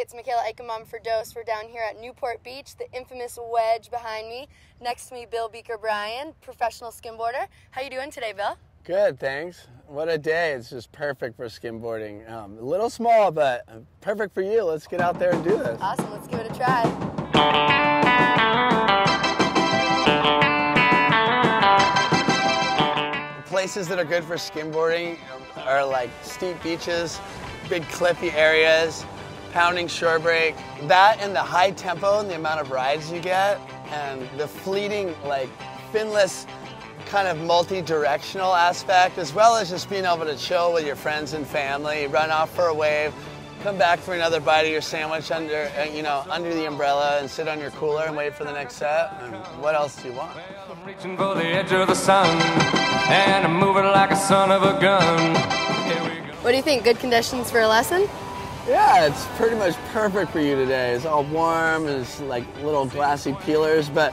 it's Michaela Eichenbaum for Dose. We're down here at Newport Beach, the infamous wedge behind me. Next to me, Bill 'Beaker' Bryan, professional skimboarder. How you doing today, Bill? Good, thanks. What a day. It's just perfect for skimboarding. A little small, but perfect for you. Let's get out there and do this. Awesome. Let's give it a try. Places that are good for skimboarding are like steep beaches, big cliffy areas, pounding shore break. That and the high tempo and the amount of rides you get and the fleeting, like, finless kind of multi-directional aspect, as well as just being able to chill with your friends and family, run off for a wave, come back for another bite of your sandwich under the umbrella and sit on your cooler and wait for the next set. And what else do you want? Well, I'm reaching for the edge of the sun and I'm moving like a son of a gun. Here we go. What do you think? Good conditions for a lesson? Yeah, it's pretty much perfect for you today. It's all warm, it's like little glassy peelers, but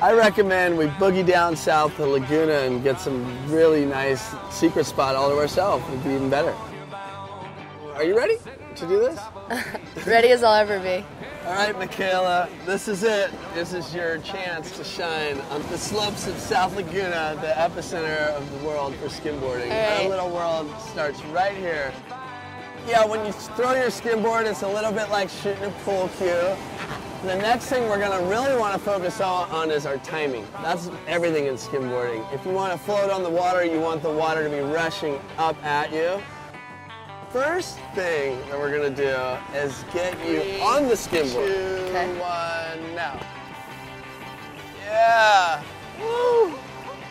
I recommend we boogie down south to Laguna and get some really nice secret spot all to ourselves. It'd be even better. Are you ready to do this? Ready as I'll ever be. All right, Michaela, this is it. This is your chance to shine on the slopes of South Laguna, the epicenter of the world for skimboarding. Right. Our little world starts right here. Yeah, when you throw your skimboard, it's a little bit like shooting a pool cue. The next thing we're going to really want to focus on is our timing. That's everything in skimboarding. If you want to float on the water, you want the water to be rushing up at you. First thing that we're going to do is get you on the skimboard. 2, 1, now. Yeah. Woo.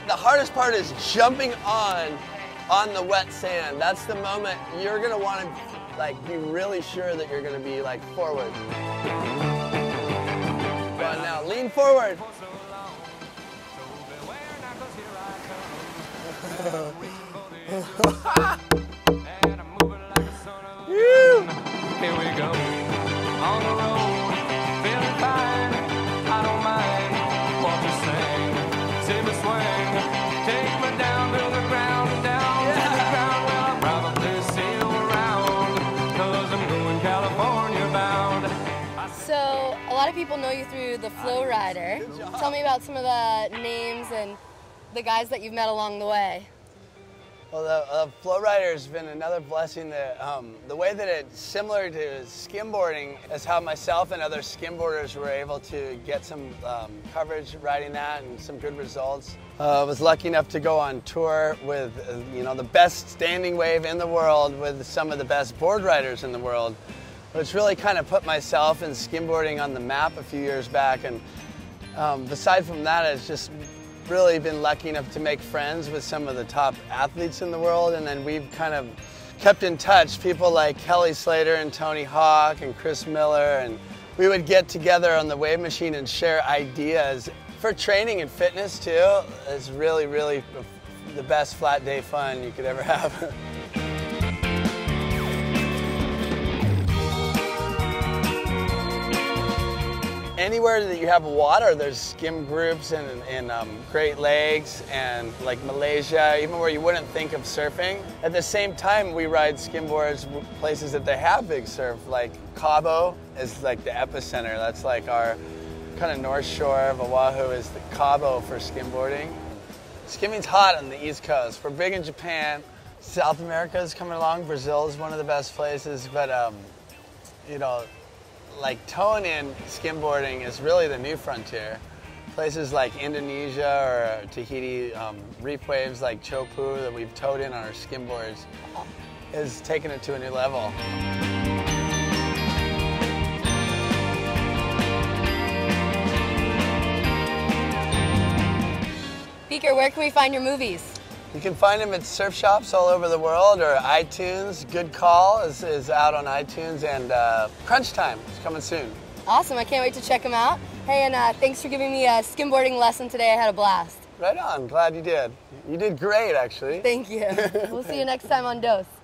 The hardest part is jumping on the wet sand. That's the moment you're going to want to be really sure that you're going to be forward. Now lean forward. Here we go. On the road, feeling fine. I don't mind what you say. Save a swing. Take me down to the ground, to the ground. Well, I'll probably see you around, 'cause I'm going California bound. So a lot of people know you through the Flowrider. Tell me about some of the names and the guys that you've met along the way. Well, the Flowrider has been another blessing. The way that it's similar to skimboarding is how myself and other skimboarders were able to get some coverage riding that and some good results. I was lucky enough to go on tour with the best standing wave in the world with some of the best board riders in the world, which really kind of put myself and skimboarding on the map a few years back. And aside from that, it's just really been lucky enough to make friends with some of the top athletes in the world. And then we've kind of kept in touch, people like Kelly Slater and Tony Hawk and Chris Miller. And we would get together on the wave machine and share ideas for training and fitness too. It's really, really the best flat day fun you could ever have. Anywhere that you have water, there's skim groups in Great Lakes and like Malaysia, even where you wouldn't think of surfing. At the same time, we ride skimboards places that they have big surf, like Cabo is like the epicenter. That's like our kind of north shore of Oahu is the Cabo for skimboarding. Skimming's hot on the East Coast. We're big in Japan. South America is coming along. Brazil is one of the best places, but tone-in skimboarding is really the new frontier. Places like Indonesia or Tahiti, reef waves like Chopu that we've towed in on our skimboards is taking it to a new level. Beaker, where can we find your movies? You can find them at surf shops all over the world or iTunes. Good Call is out on iTunes, and Crunch Time is coming soon. Awesome. I can't wait to check them out. Hey, and thanks for giving me a skimboarding lesson today. I had a blast. Right on. Glad you did. You did great, actually. Thank you. We'll see you next time on Dose.